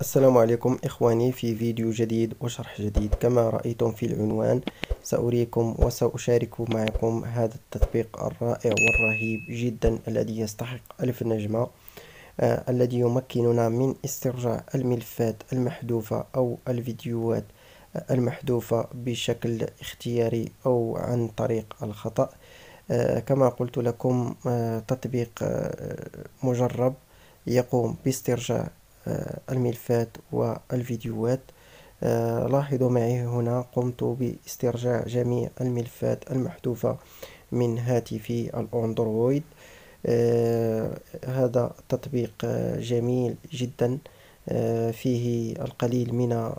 السلام عليكم إخواني، في فيديو جديد وشرح جديد. كما رأيتم في العنوان سأريكم وسأشارك معكم هذا التطبيق الرائع والرهيب جدا الذي يستحق ألف نجمة، الذي يمكننا من استرجاع الملفات المحذوفة أو الفيديوهات المحذوفة بشكل اختياري أو عن طريق الخطأ. كما قلت لكم تطبيق مجرب يقوم باسترجاع الملفات والفيديوهات. لاحظوا معي هنا قمت باسترجاع جميع الملفات المحذوفة من هاتفي الأندرويد. هذا التطبيق جميل جدا، فيه القليل من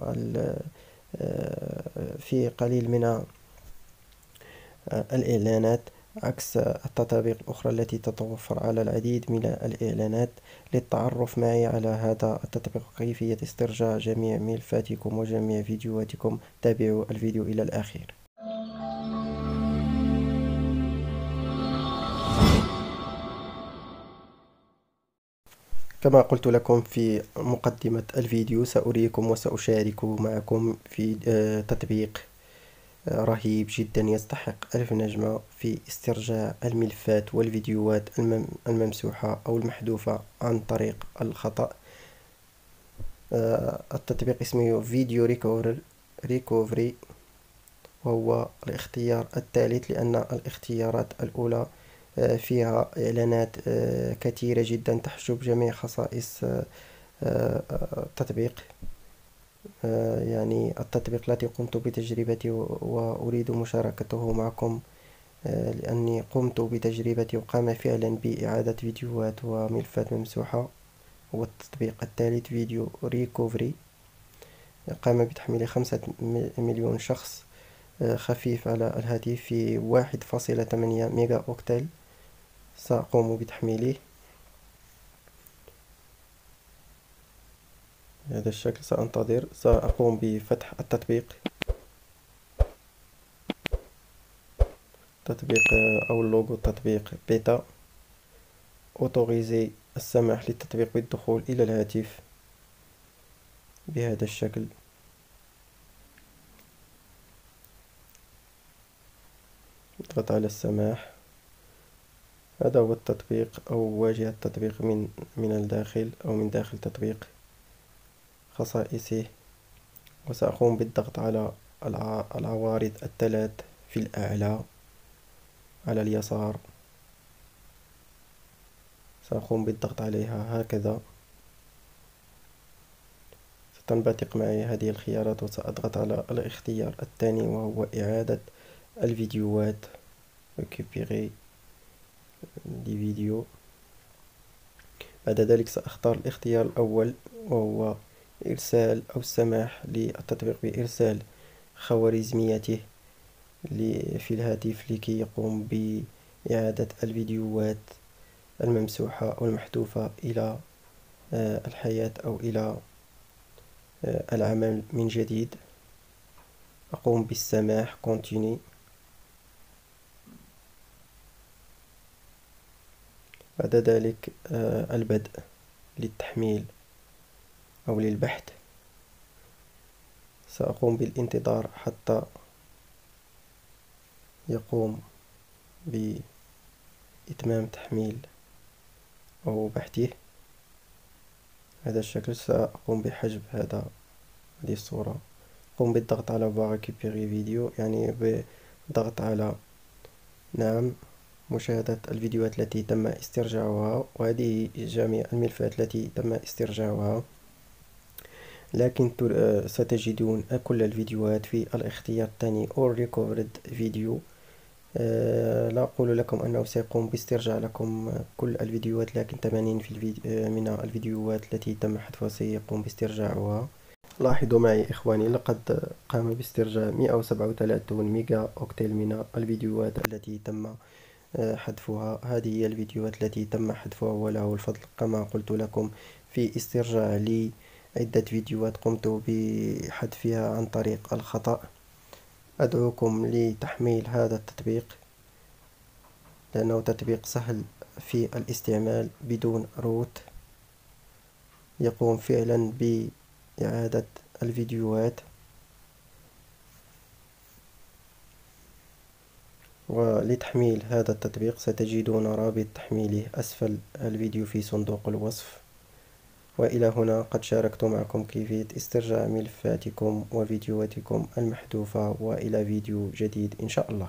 الإعلانات عكس التطابيق الأخرى التي تتوفر على العديد من الإعلانات. للتعرف معي على هذا التطبيق كيفية استرجاع جميع ملفاتكم وجميع فيديوهاتكم تابعوا الفيديو إلى الأخير. كما قلت لكم في مقدمة الفيديو سأريكم وسأشارك معكم في تطبيق رهيب جدا يستحق ألف نجمة في استرجاع الملفات والفيديوهات الممسوحة أو المحذوفة عن طريق الخطأ. التطبيق اسمه فيديو ريكوفري، وهو الاختيار الثالث لأن الاختيارات الأولى فيها إعلانات كثيرة جدا تحجب جميع خصائص التطبيق. يعني التطبيق الذي قمت بتجربته وأريد مشاركته معكم، لأني قمت بتجربته وقام فعلا بإعادة فيديوهات وملفات ممسوحة. هو التطبيق الثالث فيديو ريكوفري، قام بتحميل 5 مليون شخص، خفيف على الهاتف في 1.8 ميجا أوكتيل. سأقوم بتحميله بهذا الشكل، سأنتظر. سأقوم بفتح التطبيق، أو لوجو التطبيق بيتا. أوتوريزي السماح للتطبيق بالدخول إلى الهاتف بهذا الشكل. اضغط على السماح. هذا هو التطبيق أو واجهة التطبيق من الداخل أو من داخل التطبيق، خصائصه. وسأقوم بالضغط على العوارض الثلاث في الأعلى على اليسار، سأقوم بالضغط عليها هكذا. ستنبثق معي هذه الخيارات، وسأضغط على الاختيار الثاني وهو إعادة الفيديوهات، ريكوبيري دي فيديو. بعد ذلك سأختار الاختيار الأول وهو إرسال أو السماح للتطبيق بإرسال خوارزميته في الهاتف لكي يقوم بإعادة الفيديوهات الممسوحة أو المحذوفة إلى الحياة أو إلى العمل من جديد. أقوم بالسماح كونتيني. بعد ذلك البدء للتحميل أو للبحث. سأقوم بالانتظار حتى يقوم بإتمام تحميل أو بحثه هذا الشكل. سأقوم بحجب هذه الصورة. قم بالضغط على ريكوبيري فيديو، يعني بالضغط على نعم مشاهدة الفيديوهات التي تم استرجاعها، وهذه جميع الملفات التي تم استرجاعها. لكن ستجدون كل الفيديوهات في الاختيار الثاني All Recovered Video. لا أقول لكم أنه سيقوم باسترجاع لكم كل الفيديوهات، لكن 80% من الفيديوهات التي تم حذفها سيقوم باسترجاعها. لاحظوا معي إخواني، لقد قام باسترجاع 137 ميجا أوكتيل من الفيديوهات التي تم حذفها. هذه هي الفيديوهات التي تم حذفها وله الفضل. كما قلت لكم في استرجاع لي عدة فيديوهات قمت بحذفها عن طريق الخطأ. أدعوكم لتحميل هذا التطبيق لأنه تطبيق سهل في الاستعمال بدون روت، يقوم فعلا ب إعادة الفيديوهات ولتحميل هذا التطبيق ستجدون رابط تحميله أسفل الفيديو في صندوق الوصف. وإلى هنا قد شاركت معكم كيفية استرجاع ملفاتكم وفيديوهاتكم المحذوفة، وإلى فيديو جديد إن شاء الله.